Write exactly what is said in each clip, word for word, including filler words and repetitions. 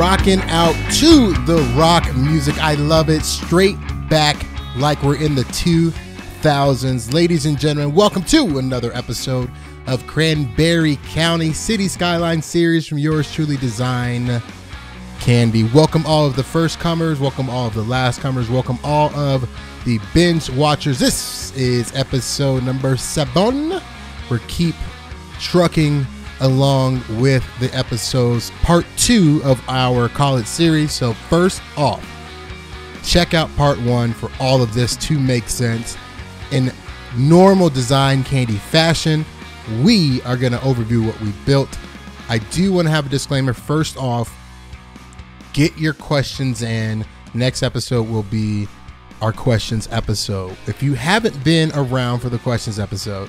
rocking out to the rock music. I love it. Straight back like we're in the two thousands. Ladies and gentlemen, welcome to another episode of Cranberry County City Skyline series from yours truly, Design Candy. Welcome all of the first comers. Welcome all of the last comers. Welcome all of the binge watchers. This is episode number seven. We're keep trucking along with the episodes, part two of our college series. So first off, check out part one for all of this to make sense. In normal Design Candy fashion, we are going to overview what we built. I do want to have a disclaimer first off. Get your questions in. Next episode will be our questions episode. If you haven't been around for the questions episode,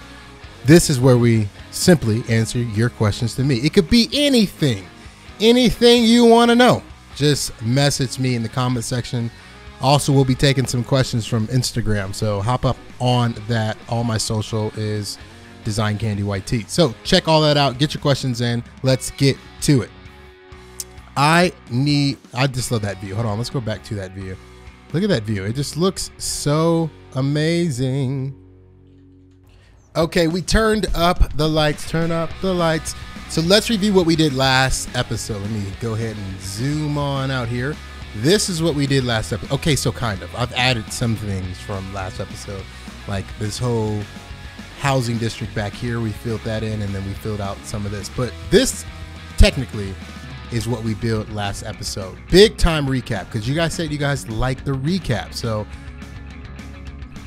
this is where we simply answer your questions to me. It could be anything, anything you want to know. Just message me in the comment section. Also, we'll be taking some questions from Instagram. So hop up on that. All my social is Design Candy Y T. So check all that out. Get your questions in. Let's get to it. I need, I just love that view. Hold on. Let's go back to that view. Look at that view. It just looks so amazing. Okay, we turned up the lights, turn up the lights. So let's review what we did last episode. Let me go ahead and zoom on out here. This is what we did last episode. Okay, so kind of. I've added some things from last episode, like this whole housing district back here. We filled that in, and then we filled out some of this. But this technically is what we built last episode. Big time recap, because you guys said you guys like the recap. So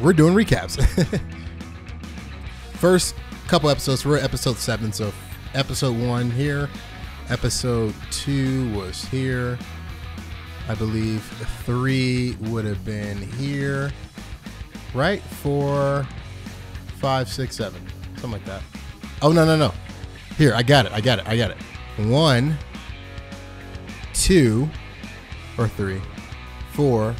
we're doing recaps. First couple episodes, we're at episode seven. So episode one here, episode two was here. I believe three would have been here, right? Four, five, six, seven, something like that. Oh, no, no, no. Here, I got it. I got it. I got it. One, two, or three, four,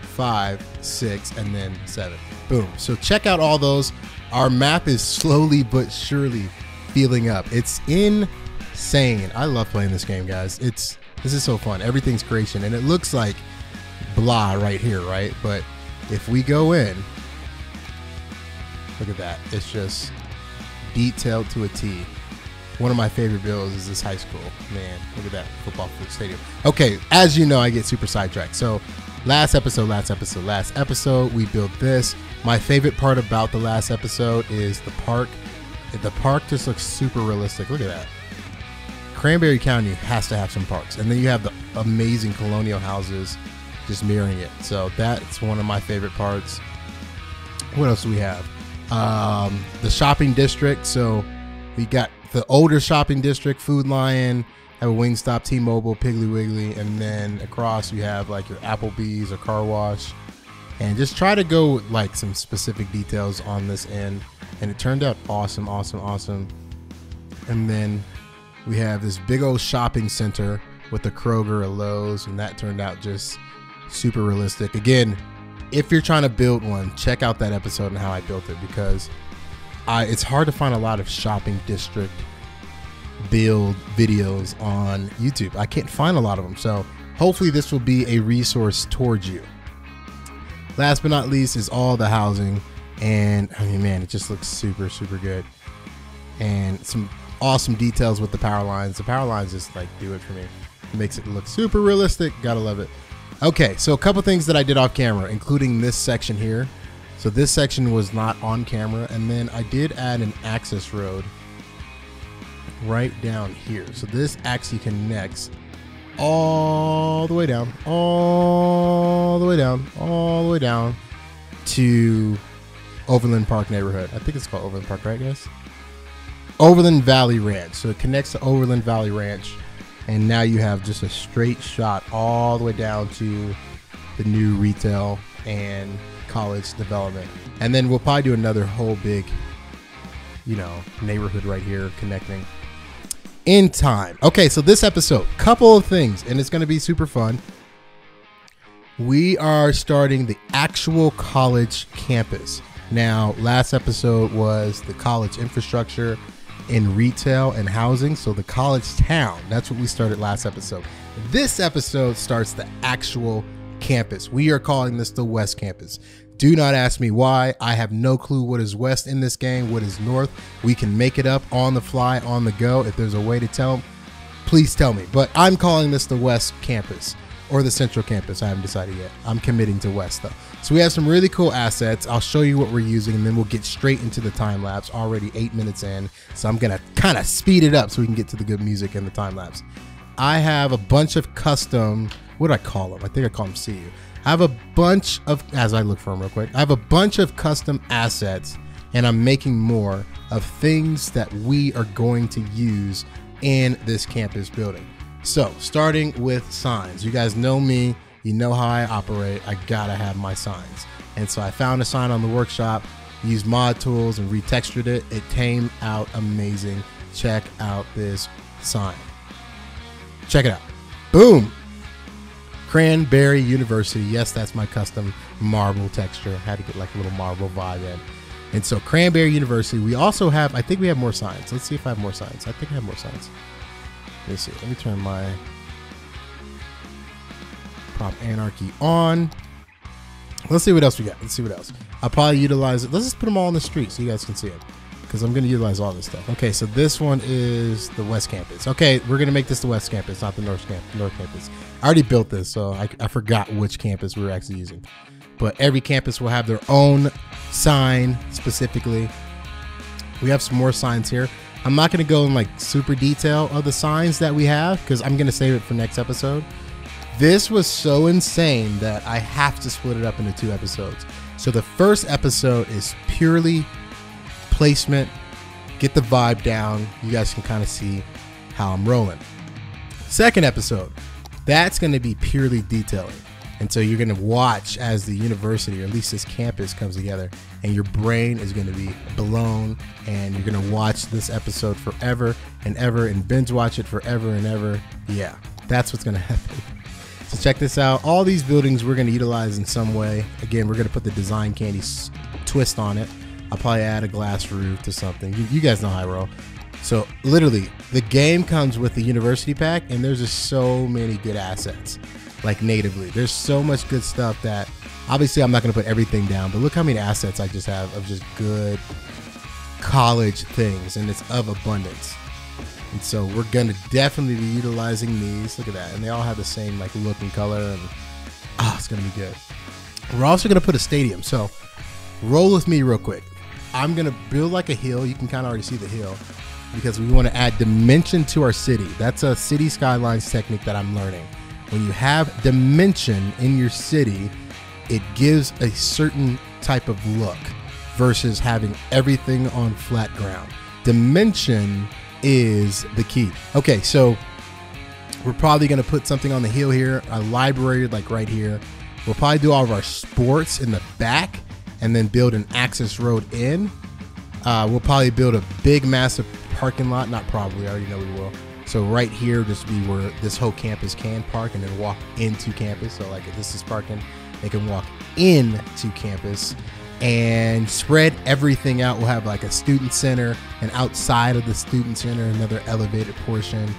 five, six, and then seven. Boom. So check out all those. Our map is slowly but surely filling up. It's insane. I love playing this game, guys. It's this is so fun. Everything's creation, and it looks like blah right here, right? But if we go in, look at that. It's just detailed to a T. One of my favorite builds is this high school. Man, look at that football stadium. Okay, as you know, I get super sidetracked. So last episode, last episode, last episode, we built this. My favorite part about the last episode is the park. The park just looks super realistic. Look at that. Cranberry County has to have some parks. And then you have the amazing colonial houses just mirroring it. So that's one of my favorite parts. What else do we have? Um, the shopping district. So we got the older shopping district, Food Lion, have a Wingstop, T-Mobile, Piggly Wiggly, and then across you have like your Applebee's or car wash. And just try to go with like some specific details on this end. And it turned out awesome, awesome, awesome. And then we have this big old shopping center with the Kroger, a Lowe's, and that turned out just super realistic. Again, if you're trying to build one, check out that episode and how I built it, because I, it's hard to find a lot of shopping district build videos on YouTube. I can't find a lot of them. So hopefully this will be a resource towards you. Last but not least is all the housing. And I mean, man, it just looks super, super good. And some awesome details with the power lines. The power lines just like do it for me. It makes it look super realistic. Gotta love it. Okay, so a couple things that I did off camera, including this section here. So this section was not on camera. And then I did add an access road right down here. So this actually connects all the way down, all the way down, all the way down to Overland Park neighborhood. I think it's called Overland Park, right, guys? Overland Valley Ranch. So it connects to Overland Valley Ranch. And now you have just a straight shot all the way down to the new retail and college development. And then we'll probably do another whole big, you know, neighborhood right here connecting in time. Okay, so this episode, couple of things, and it's going to be super fun. We are starting the actual college campus. Now, last episode was the college infrastructure in retail and housing. So the college town, that's what we started last episode. This episode starts the actual campus. We are calling this the West Campus. Do not ask me why. I have no clue what is west in this game, what is north. We can make it up on the fly, on the go. If there's a way to tell, please tell me. But I'm calling this the West Campus or the Central Campus. I haven't decided yet. I'm committing to West though. So we have some really cool assets. I'll show you what we're using and then we'll get straight into the time lapse. Already eight minutes in. So I'm gonna kind of speed it up so we can get to the good music and the time lapse. I have a bunch of custom, what do I call them? I think I call them C U. I have a bunch of, as I look for them real quick, I have a bunch of custom assets and I'm making more of things that we are going to use in this campus building. So starting with signs, you guys know me, you know how I operate, I gotta have my signs. And so I found a sign on the workshop, used mod tools and retextured it. It came out amazing. Check out this sign. Check it out. Boom. Cranberry University. Yes, that's my custom marble texture. Had to get like a little marble vibe in. And so Cranberry University, we also have, I think we have more signs. Let's see if I have more signs. I think I have more signs. Let me see. Let me turn my Prop Anarchy on. Let's see what else we got. Let's see what else. I'll probably utilize it. Let's just put them all on the street so you guys can see it, because I'm going to utilize all this stuff. Okay, so this one is the West Campus. Okay, we're going to make this the West Campus, not the North, Camp North Campus. I already built this, so I, I forgot which campus we were actually using. But every campus will have their own sign specifically. We have some more signs here. I'm not going to go in like super detail of the signs that we have because I'm going to save it for next episode. This was so insane that I have to split it up into two episodes. So the first episode is purely placement, get the vibe down. You guys can kind of see how I'm rolling. Second episode, that's going to be purely detailing. And so you're going to watch as the university, or at least this campus, comes together and your brain is going to be blown and you're going to watch this episode forever and ever and binge watch it forever and ever. Yeah, that's what's going to happen. So check this out. All these buildings we're going to utilize in some way. Again, we're going to put the Design Candy twist on it. I'll probably add a glass roof to something. You, you guys know how I roll. So literally the game comes with the university pack and there's just so many good assets, like natively. There's so much good stuff that obviously I'm not going to put everything down, but look how many assets I just have of just good college things, and it's of abundance. And so we're going to definitely be utilizing these. Look at that. And they all have the same like look and color, and oh, it's going to be good. We're also going to put a stadium. So roll with me real quick. I'm going to build like a hill. You can kind of already see the hill because we want to add dimension to our city. That's a City Skylines technique that I'm learning. When you have dimension in your city, it gives a certain type of look versus having everything on flat ground. Dimension is the key. Okay, so we're probably going to put something on the hill here, a library like right here. We'll probably do all of our sports in the back and then build an access road in. Uh, we'll probably build a big massive parking lot. Not probably, I already know we will. So right here, just be where this whole campus can park and then walk into campus. So like if this is parking, they can walk into campus and spread everything out. We'll have like a student center, and outside of the student center, another elevated portion.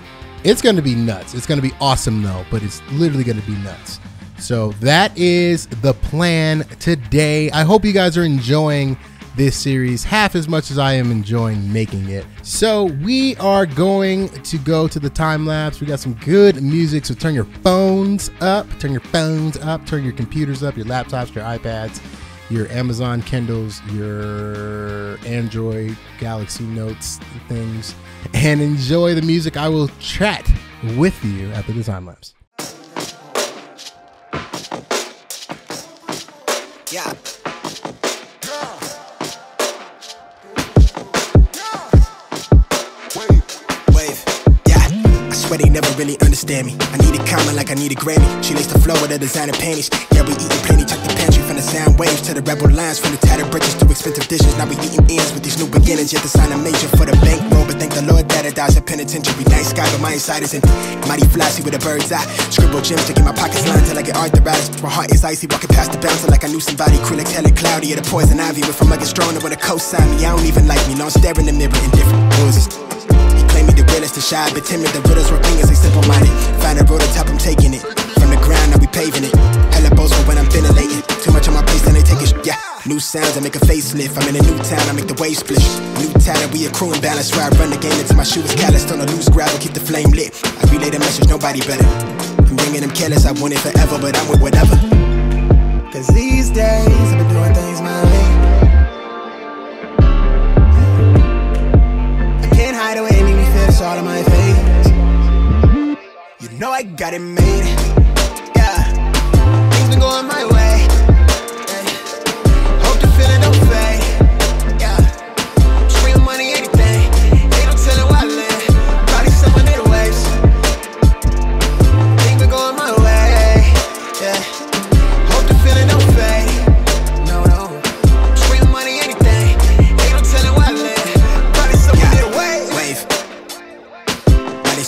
It's gonna be nuts. It's gonna be awesome though, but it's literally gonna be nuts. So that is the plan today. I hope you guys are enjoying this series half as much as I am enjoying making it. So we are going to go to the time lapse. We got some good music, so turn your phones up, turn your phones up, turn your computers up, your laptops, your iPads, your Amazon Kindles, your Android Galaxy Notes things, and enjoy the music. I will chat with you after the time lapse. Yeah. But they never really understand me. I need a comma like I need a Grammy. She lace the flow with her designer panties. Yeah, we eating plenty, check the pantry. From the sound waves to the rebel lines, from the tattered bridges to expensive dishes. Now we eating ends with these new beginnings. Yet to sign a major for the bankroll, but thank the Lord that it dies a penitentiary. Night sky, but my inside is empty. Mighty flashy with a bird's eye. Scribble gems to get my pockets lined till I get arthritis. My heart is icy, walking past the bouncer like I knew somebody. Acrylics hella cloudy, or the poison ivy. But from like a stronger with a cosign me. I don't even like me. Long stare in the mirror, indifferent poses. Play me the realest, the shy, but timid. The riddles were fingers, they simple-minded. Find a road to top, I'm taking it. From the ground, now we paving it. Hella bozo when I'm ventilating. Too much on my place, then they take it. Yeah. New sounds, I make a facelift. I'm in a new town, I make the waves splish. New talent, we accruing balance. Where I run the game until my shoe is calloused. On a loose gravel, keep the flame lit. I relay the message, nobody better. I'm young and I'm careless, I want it forever, but I'm with whatever. Cause these days, I've been doing things my way. I can't hide away, make me feel it's all in my face. You know I got it made, yeah. Things been going my way, yeah. Hope the feeling don't fade, yeah. Stream money, anything, they don't tell it where I live. Probably someone in the waves. Things been going my way, yeah.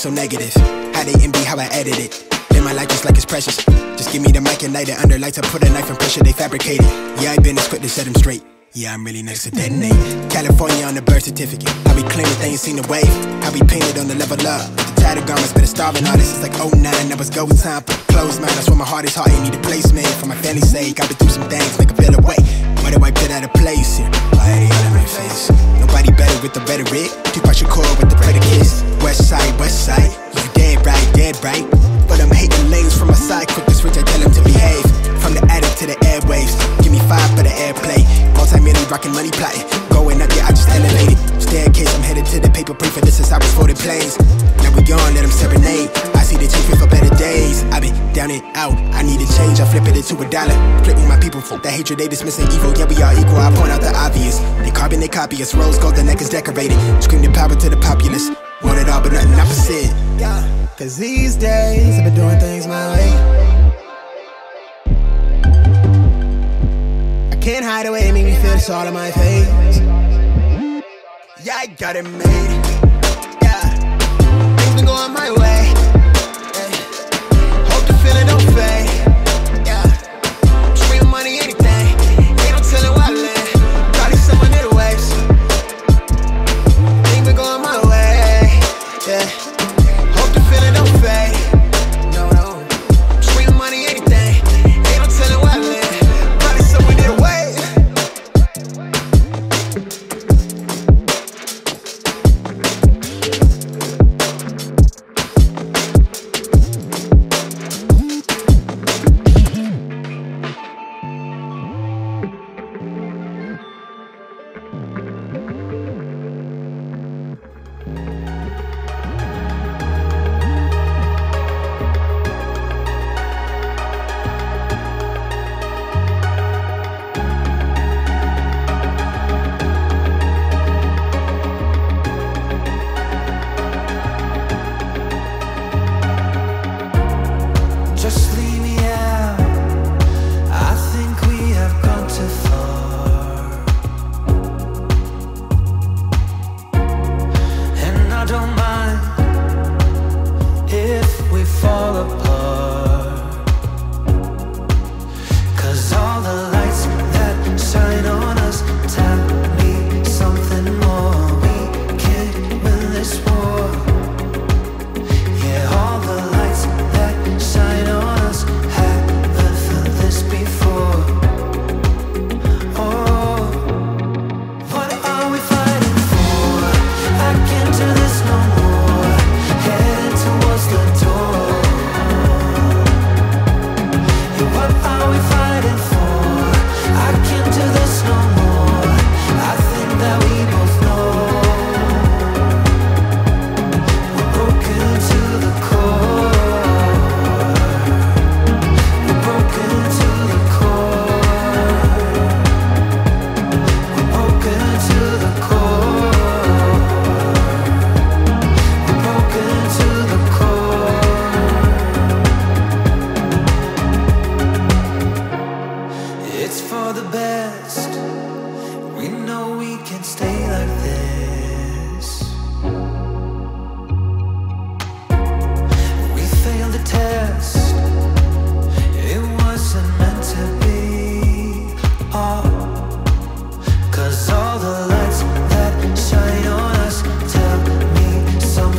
So negative, how they envy how I edit it. Live my life just like it's precious. Just give me the mic and light it under lights. I put a knife and pressure, they fabricate it. Yeah, I been as quick to set them straight. Yeah, I'm really next to detonate. California on the birth certificate. How we claim it, they ain't seen the wave. How we painted on the level up. The title garments, been a starving artist. It's like oh nine, now it's go time. Put clothes, man, that's where my heart is hard. Ain't need a place, man, for my family's sake. I've been through some things, make a better way. Why do I get out of place here? Why do I face? Nobody better with the rhetoric. Tupac Shakur with the predicates. West side, west side. You dead right, dead right. But I'm hating lanes from my side. Quick to switch, I tell them to behave. From the attic to the airwaves. Give me five for the airplay. Multi-million rockin' money plotting. Going up, yeah, I just elevated. Staircase, I'm headed to the paper print for this is how it's folded planes. Now we on, let them serenade. I see the chief for better days. I've been down and out. I need a change, I flip it into a dollar. Flip with my people, fuck that hatred, they dismissing evil. Yeah, we all equal, I point out the obvious. They carbon, they copy us. Rose gold, the neck is decorated. Scream the power to the populace. Want it all, but nothing opposite. Yeah, cause these days, I've been doing things my way. I can't hide away, it make me feel it's all in my face. Yeah, I got it made. Yeah, things been going my way. Yeah. Hope the feeling don't fade. Yeah, stream money, anything. They don't tell it where I live. Probably someone in the waves. Things been going my way. Yeah, hope the feeling don't fade. No, no. Stream money, anything. They don't tell it where I live. Probably someone in the waves. Cause all the lights that shine on us tell me something.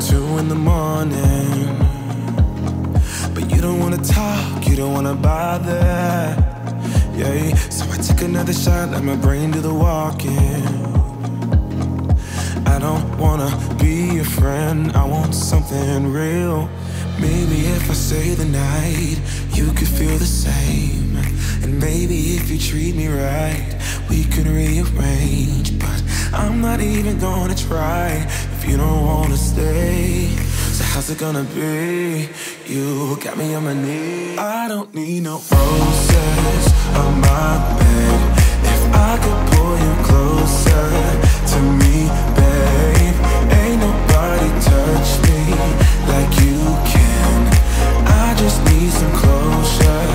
two in the morning. But you don't wanna talk, you don't wanna bother. Yeah, so I took another shot, let my brain do the walking. I don't wanna be a friend, I want something real. Maybe if I stay the night, you could feel the same. And maybe if you treat me right, we could rearrange. But I'm not even gonna try if you don't wanna stay. So how's it gonna be? You got me on my knees. I don't need no roses on my bed. If I could pull you closer to me, babe, ain't nobody touch me like you can. I just need some closure,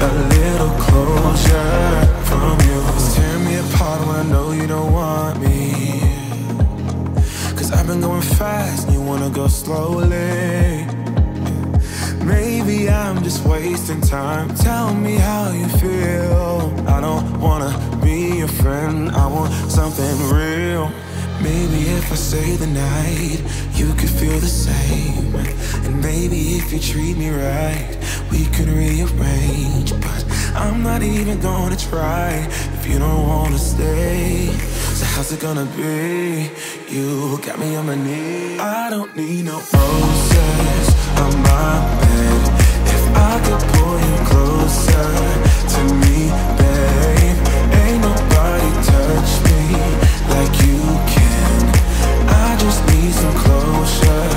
a little closure from you. Tear me apart when I know you don't want me, 'cause I've been going fast and you wanna go slowly. Maybe I'm just wasting time. Tell me how you feel. I don't wanna be your friend, I want something real. Maybe if I stay the night, you could feel the same. And maybe if you treat me right, we could rearrange. But I'm not even gonna try if you don't wanna stay. So how's it gonna be? You got me on my knees. I don't need no roses on my bed. If I could pull you closer to me, babe, ain't nobody touch me like you can. I just need some closure,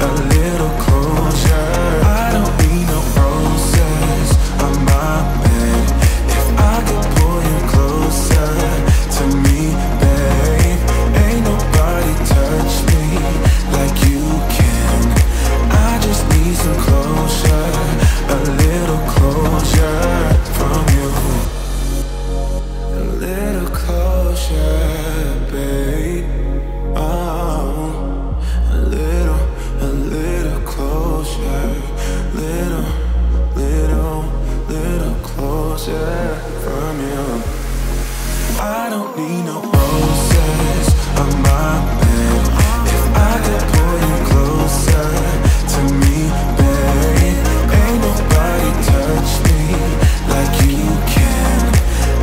a little closure. I don't need no roses on my bed. If I could pull you closer to me, babe, ain't nobody touch me like you can. I just need some closure, a little closure from you. A little closure, babe. Oh, a little, a little closure. Little, little, little closure from you. I don't need no roses on my bed. If I could pull you closer to me, babe, ain't nobody touch me like you can.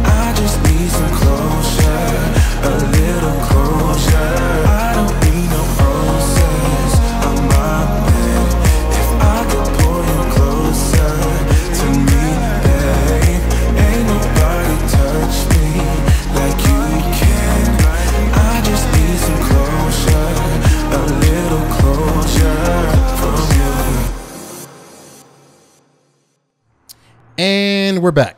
I just need some closure, a little closure. I don't need no roses on my bed. If I could pull you closer to me, babe, ain't nobody touch me like you can. I just need some closure, a little closure from you. And we're back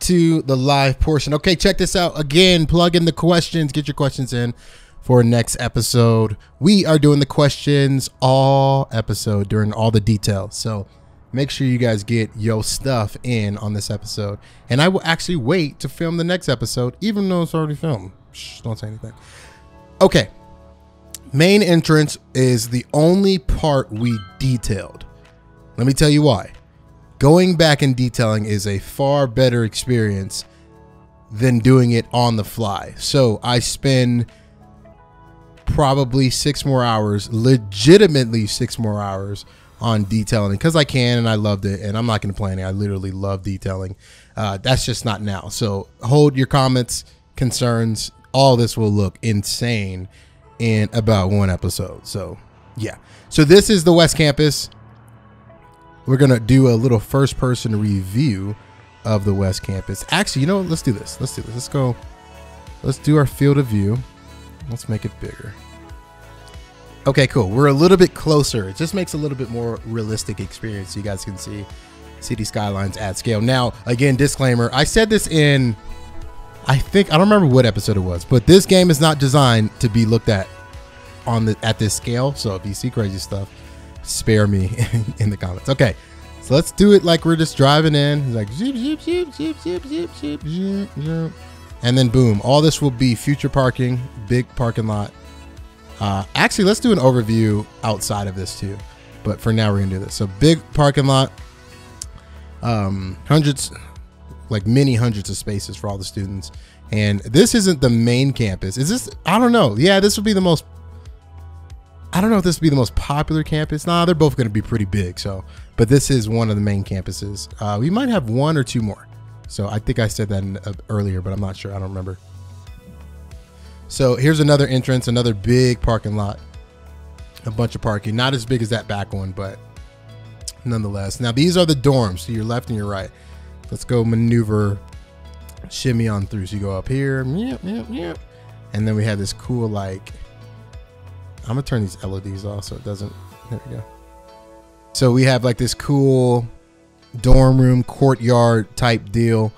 to the live portion. Okay, check this out. Again, plug in the questions. Get your questions in for next episode. We are doing the questions all episode during all the details. So make sure you guys get your stuff in on this episode. And I will actually wait to film the next episode, even though it's already filmed. Shh, don't say anything. Okay. Main entrance is the only part we detailed. Let me tell you why. Going back and detailing is a far better experience than doing it on the fly. So I spend probably six more hours, legitimately six more hours on detailing because I can and I loved it and I'm not going to plan it. I literally love detailing. Uh, that's just not now. So hold your comments, concerns. All this will look insane in about one episode. So yeah. So this is the West Campus. We're going to do a little first person review of the West Campus. Actually, you know, let's do this. Let's do this. Let's go. Let's do our field of view. Let's make it bigger. Okay, cool. We're a little bit closer. It just makes a little bit more realistic experience. So you guys can see city skylines at scale. Now, again, disclaimer. I said this in, I think, I don't remember what episode it was, but this game is not designed to be looked at on the, at this scale. So if you see crazy stuff, spare me in the comments. Okay, so let's do it like we're just driving in. It's like zip, zip, zip, zip, zip, zip, zip, zip, zip, and then boom. All this will be future parking, big parking lot. Uh, actually, let's do an overview outside of this too, but for now we're gonna do this. So big parking lot, um, hundreds, like many hundreds of spaces for all the students. And this isn't the main campus. Is this? I don't know. Yeah, this would be the most. I don't know if this would be the most popular campus. Nah, they're both going to be pretty big. So, but this is one of the main campuses. Uh, we might have one or two more. So I think I said that in, uh, earlier, but I'm not sure. I don't remember. So here's another entrance, another big parking lot, a bunch of parking, not as big as that back one, but nonetheless. Now these are the dorms to your left and your right. Let's go maneuver, shimmy on through. So you go up here, yep, yep, yep. And then we have this cool, like, I'm gonna turn these L E Ds off so it doesn't, there we go. So we have like this cool dorm room, courtyard type deal.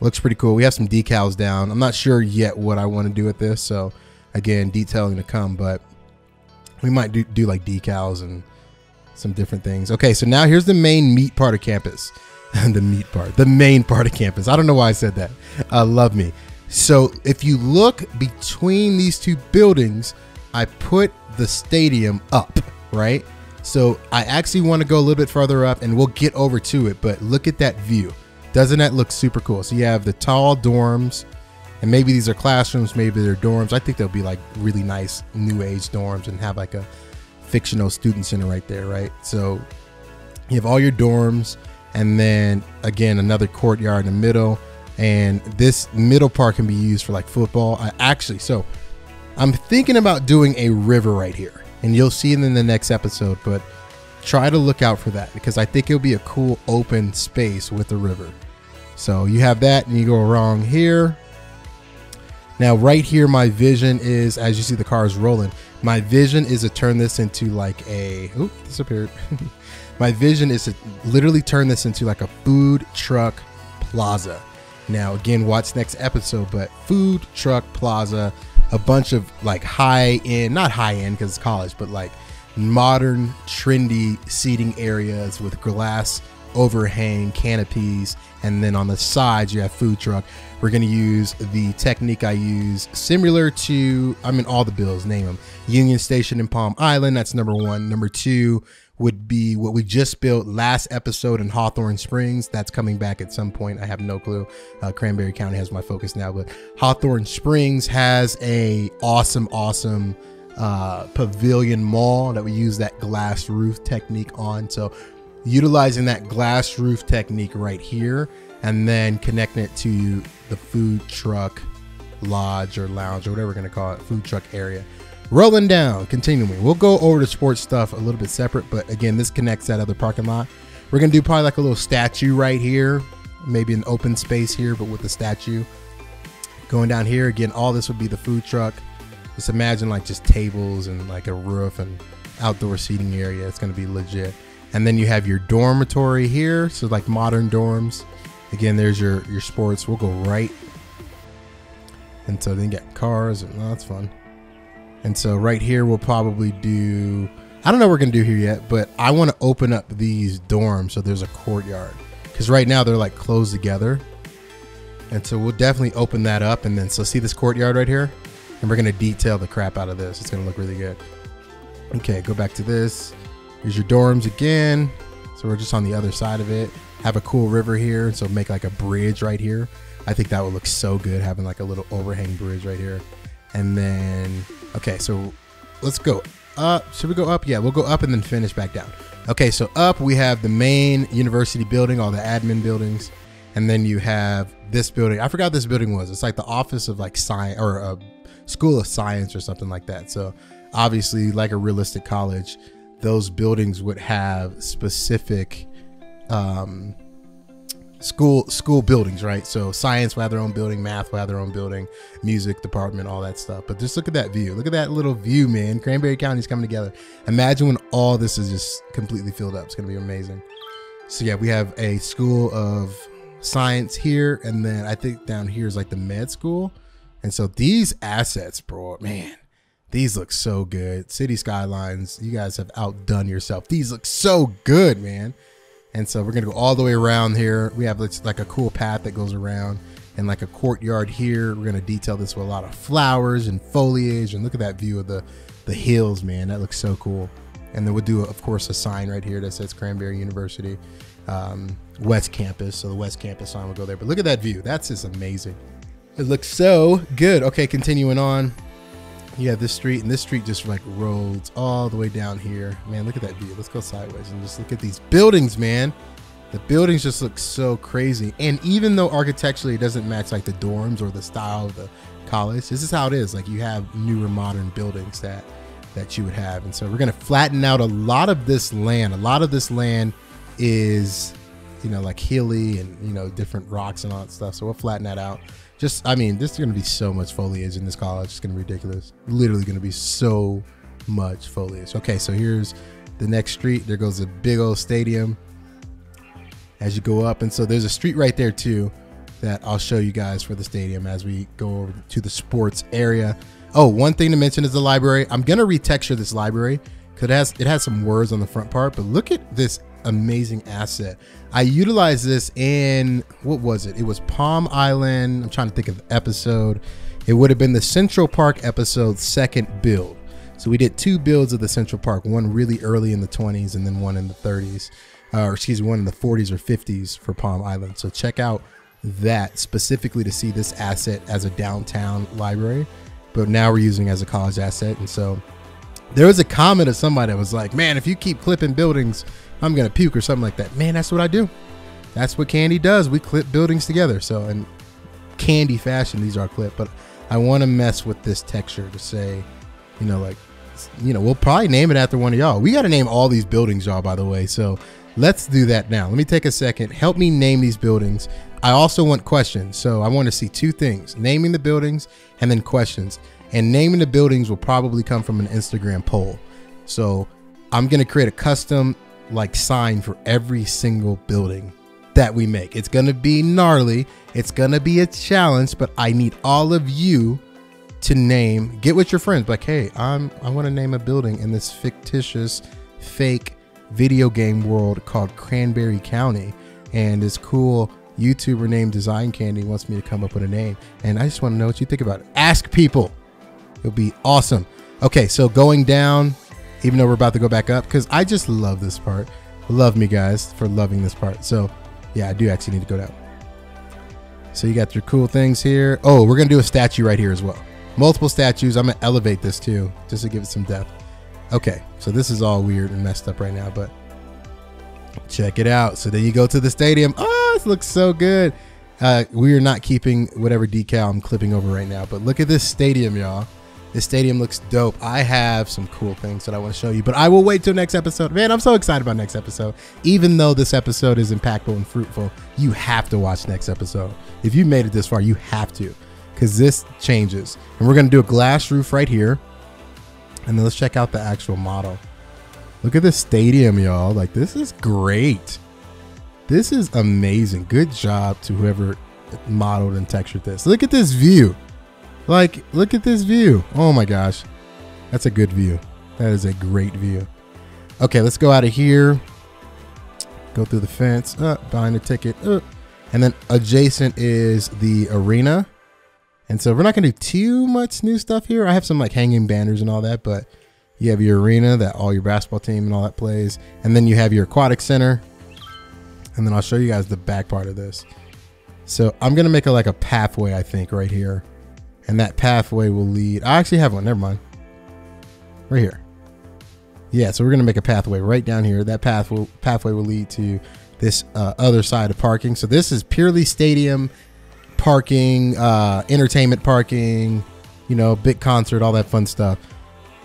Looks pretty cool. We have some decals down. I'm not sure yet what I want to do with this. So again, detailing to come, but we might do, do like decals and some different things. Okay, so now here's the main meat part of campus. the meat part, the main part of campus. I don't know why I said that. Uh, love me. So if you look between these two buildings, I put the stadium up, right? So I actually want to go a little bit further up and we'll get over to it, but look at that view. Doesn't that look super cool? So you have the tall dorms and maybe these are classrooms, maybe they're dorms. I think they'll be like really nice new age dorms and have like a fictional student center right there, right? So you have all your dorms and then again, another courtyard in the middle, and this middle part can be used for like football. I actually, so I'm thinking about doing a river right here and you'll see it in the next episode, but try to look out for that because I think it'll be a cool open space with the river. So you have that and you go along here. Now right here, my vision is, as you see the cars rolling, my vision is to turn this into like a, oop, disappeared. My vision is to literally turn this into like a food truck plaza. Now again, watch next episode, but food truck plaza, a bunch of like high end, not high end because it's college, but like modern trendy seating areas with glass overhang canopies. And then on the sides, you have food truck. We're going to use the technique I use similar to, I mean, all the bills, name them. Union Station in Palm Island. That's number one. Number two would be what we just built last episode in Hawthorne Springs. That's coming back at some point. I have no clue. Uh, Cranberry County has my focus now, but Hawthorne Springs has a awesome, awesome uh, pavilion mall that we use that glass roof technique on. So utilizing that glass roof technique right here and then connecting it to the food truck lodge or lounge or whatever we're gonna call it, food truck area. Rolling down, continuing. We'll go over to sports stuff a little bit separate, but again, this connects that other parking lot. We're gonna do probably like a little statue right here, maybe an open space here, but with the statue. Going down here, again, all this would be the food truck. Just imagine like just tables and like a roof and outdoor seating area. It's gonna be legit. And then you have your dormitory here, so like modern dorms. Again, there's your, your sports. We'll go right. And so then you got cars, and oh, that's fun. And so right here, we'll probably do, I don't know what we're gonna do here yet, but I wanna open up these dorms so there's a courtyard. Cause right now they're like closed together. And so we'll definitely open that up. And then, so see this courtyard right here? And we're gonna detail the crap out of this. It's gonna look really good. Okay, go back to this. Here's your dorms again. So we're just on the other side of it. Have a cool river here. So make like a bridge right here. I think that would look so good, having like a little overhang bridge right here. And then, okay, so let's go up. Should we go up? Yeah, we'll go up and then finish back down. Okay, so up we have the main university building, all the admin buildings. And then you have this building. I forgot what this building was. It's like the office of like science or a school of science or something like that. So obviously like a realistic college, those buildings would have specific um, school school buildings, right? So science will have their own building, math will have their own building, music department, all that stuff. But just look at that view. Look at that little view, man. Cranberry County's coming together. Imagine when all this is just completely filled up. It's gonna be amazing. So yeah, we have a school of science here. And then I think down here is like the med school. And so these assets, bro, man, these look so good. City Skylines, you guys have outdone yourself. These look so good, man. And so we're gonna go all the way around here. We have like a cool path that goes around and like a courtyard here. We're gonna detail this with a lot of flowers and foliage, and look at that view of the, the hills, man. That looks so cool. And then we'll do, of course, a sign right here that says Cranberry University, um, West Campus. So the West Campus sign will go there, but look at that view. That's just amazing. It looks so good. Okay, continuing on. you have this street, and this street just like rolls all the way down here. Man, look at that view. Let's go sideways and just look at these buildings, man. The buildings just look so crazy. And even though architecturally it doesn't match like the dorms or the style of the college, this is how it is. Like, you have newer modern buildings that that you would have. And so we're gonna flatten out a lot of this land. A lot of this land is, you know, like hilly and, you know, different rocks and all that stuff. So we'll flatten that out. Just, I mean, this is gonna be so much foliage in this college. It's gonna be ridiculous. Literally gonna be so much foliage. Okay, so here's the next street. There goes a big old stadium as you go up. And so there's a street right there too that I'll show you guys for the stadium as we go over to the sports area. Oh, one thing to mention is the library. I'm gonna retexture this library because it has, it has some words on the front part, but look at this amazing asset. I utilized this in, what was it? It was Palm Island. I'm trying to think of the episode. It would have been the Central Park episode, second build. So we did two builds of the Central Park, one really early in the twenties and then one in the thirties, uh, or excuse me, one in the forties or fifties for Palm Island. So check out that specifically to see this asset as a downtown library. But now we're using it as a college asset. And so there was a comment of somebody that was like, man, if you keep clipping buildings, I'm gonna puke or something like that. Man, that's what I do. That's what Candy does. We clip buildings together. So in Candy fashion, these are clipped, but I want to mess with this texture to say, you know, like, you know, we'll probably name it after one of y'all. We got to name all these buildings, y'all, by the way. So let's do that now. Let me take a second. Help me name these buildings. I also want questions. So I want to see two things, naming the buildings and then questions. And naming the buildings will probably come from an Instagram poll. So I'm going to create a custom like sign for every single building that we make. It's going to be gnarly. It's going to be a challenge, but I need all of you to name, get with your friends. Like, hey, I'm, I want to name a building in this fictitious fake video game world called Cranberry County. And this cool YouTuber named Design Candy wants me to come up with a name. And I just want to know what you think about it. Ask people. It'll be awesome. Okay. So going down, even though we're about to go back up, because I just love this part. Love me guys for loving this part. So yeah, I do actually need to go down. So you got your cool things here. Oh, we're going to do a statue right here as well. Multiple statues. I'm going to elevate this too, just to give it some depth. Okay. So this is all weird and messed up right now, but check it out. So then you go to the stadium. Oh, this looks so good. Uh, we are not keeping whatever decal I'm clipping over right now, but look at this stadium, y'all. This stadium looks dope. I have some cool things that I want to show you, but I will wait till next episode. Man, I'm so excited about next episode. Even though this episode is impactful and fruitful, you have to watch next episode. If you made it this far, you have to, because this changes. And we're going to do a glass roof right here. And then let's check out the actual model. Look at this stadium, y'all. Like, this is great. This is amazing. Good job to whoever modeled and textured this. Look at this view. Like, look at this view. Oh my gosh. That's a good view. That is a great view. Okay, let's go out of here. Go through the fence, uh, buying a ticket. Uh, and then adjacent is the arena. And so we're not going to do too much new stuff here. I have some like hanging banners and all that, but you have your arena that all your basketball team and all that plays. And then you have your aquatic center. And then I'll show you guys the back part of this. So I'm going to make a, like a pathway, I think, right here. And that pathway will lead. I actually have one. Never mind. Right here. Yeah. So we're going to make a pathway right down here. That pathway pathway will lead to this uh, other side of parking. So this is purely stadium parking, uh, entertainment parking, you know, big concert, all that fun stuff,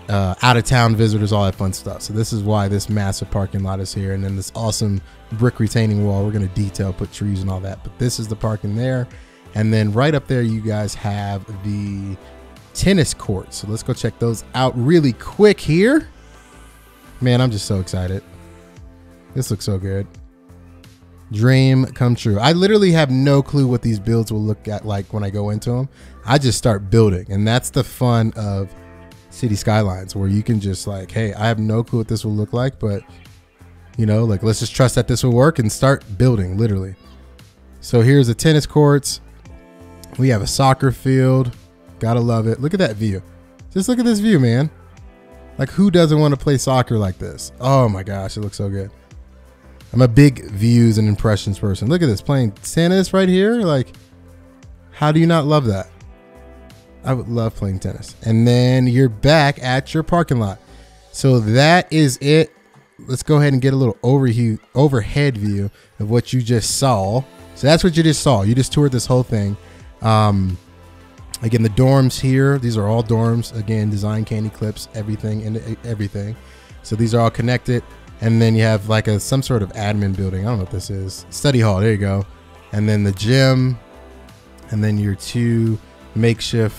uh, out of town visitors, all that fun stuff. So this is why this massive parking lot is here. And then this awesome brick retaining wall. We're going to detail, put trees and all that, but this is the parking there. And then right up there, you guys have the tennis court. So let's go check those out really quick here. Man, I'm just so excited. This looks so good. Dream come true. I literally have no clue what these builds will look at like when I go into them. I just start building. And that's the fun of City Skylines, where you can just like, hey, I have no clue what this will look like, but you know, like, let's just trust that this will work and start building literally. So here's the tennis courts. We have a soccer field. Gotta love it. Look at that view. Just look at this view, man. Like, who doesn't want to play soccer like this? Oh my gosh, it looks so good. I'm a big views and impressions person. Look at this, playing tennis right here. Like, how do you not love that? I would love playing tennis. And then you're back at your parking lot. So that is it. Let's go ahead and get a little overview, overhead view of what you just saw. So that's what you just saw. You just toured this whole thing. Um, again, the dorms here, these are all dorms. Again, Design Candy clips, everything and everything. So these are all connected. And then you have like a, some sort of admin building. I don't know what this is. Study hall, there you go. And then the gym, and then your two makeshift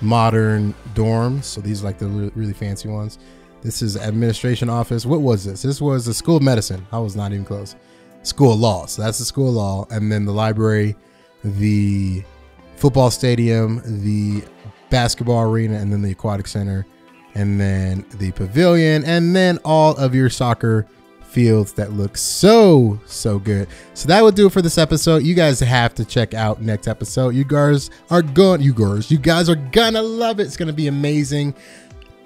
modern dorms. So these are like the really fancy ones. This is administration office. What was this? This was the School of Medicine. I was not even close. School of Law. So that's the School of Law. And then the library, the football stadium, the basketball arena, and then the aquatic center, and then the pavilion, and then all of your soccer fields that look so, so good. So that would do it for this episode. You guys have to check out next episode. You guys are going, you guys, you guys are gonna love it. It's gonna be amazing.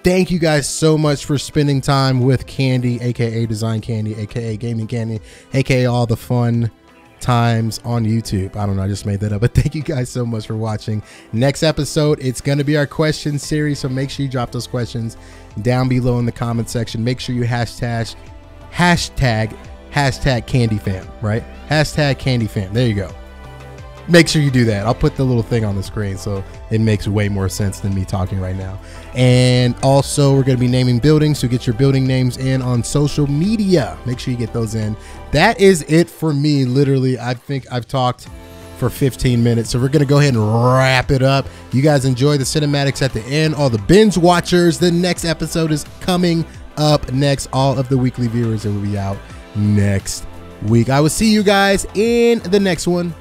Thank you guys so much for spending time with Candy, aka Design Candy, aka Gaming Candy, aka all the fun times on YouTube. I don't know, I just made that up, but thank you guys so much for watching. Next episode, it's going to be our question series, so make sure you drop those questions down below in the comment section. Make sure you hashtag hashtag hashtag CandyFam, right? Hashtag CandyFam. There you go. Make sure you do that. I'll put the little thing on the screen so it makes way more sense than me talking right now. And also, we're going to be naming buildings, so get your building names in on social media. Make sure you get those in. That is it for me. Literally, I think I've talked for fifteen minutes, so we're going to go ahead and wrap it up. You guys enjoy the cinematics at the end, all the binge watchers. The next episode is coming up next. All of the weekly viewers that will be out next week. I will see you guys in the next one.